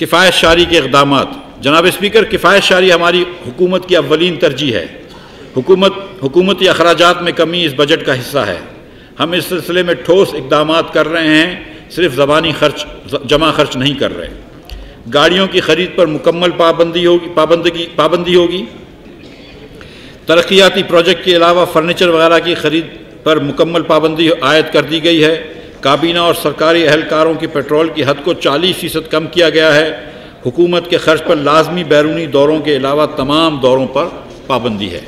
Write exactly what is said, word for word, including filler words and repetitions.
किफ़ायत शारी के इक़दामात। जनाब स्पीकर, किफ़ायत शारी हमारी हुकूमत की अव्वलीन तरजीह है। हुकूमत हुकूमती अखराजात में कमी इस बजट का हिस्सा है। हम इस सिलसिले में ठोस इक़दामात कर रहे हैं, सिर्फ ज़बानी खर्च जमा खर्च नहीं कर रहे। गाड़ियों की ख़रीद पर मुकम्मल पाबंदी होगी पाबंदी पाबंदी होगी। तरक्याती प्रोजेक्ट के अलावा फ़र्नीचर वगैरह की ख़रीद पर मुकम्मल पाबंदी आयद कर दी गई है। काबीना और सरकारी अहलकारों की पेट्रोल की हद को चालीस फीसद कम किया गया है। हुकूमत के खर्च पर लाजमी बैरूनी दौरों के अलावा तमाम दौरों पर पाबंदी है।